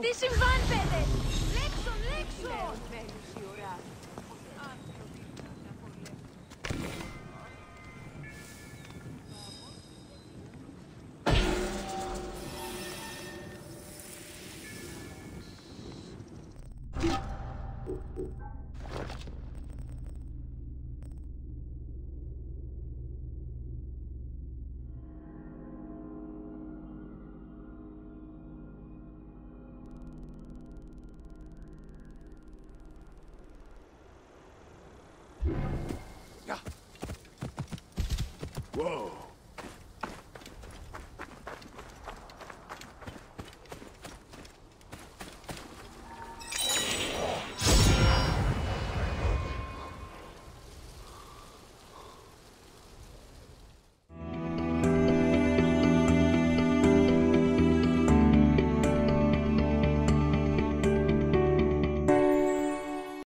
Τι συμβάνεται! Λέξον, λέξον! Whoa!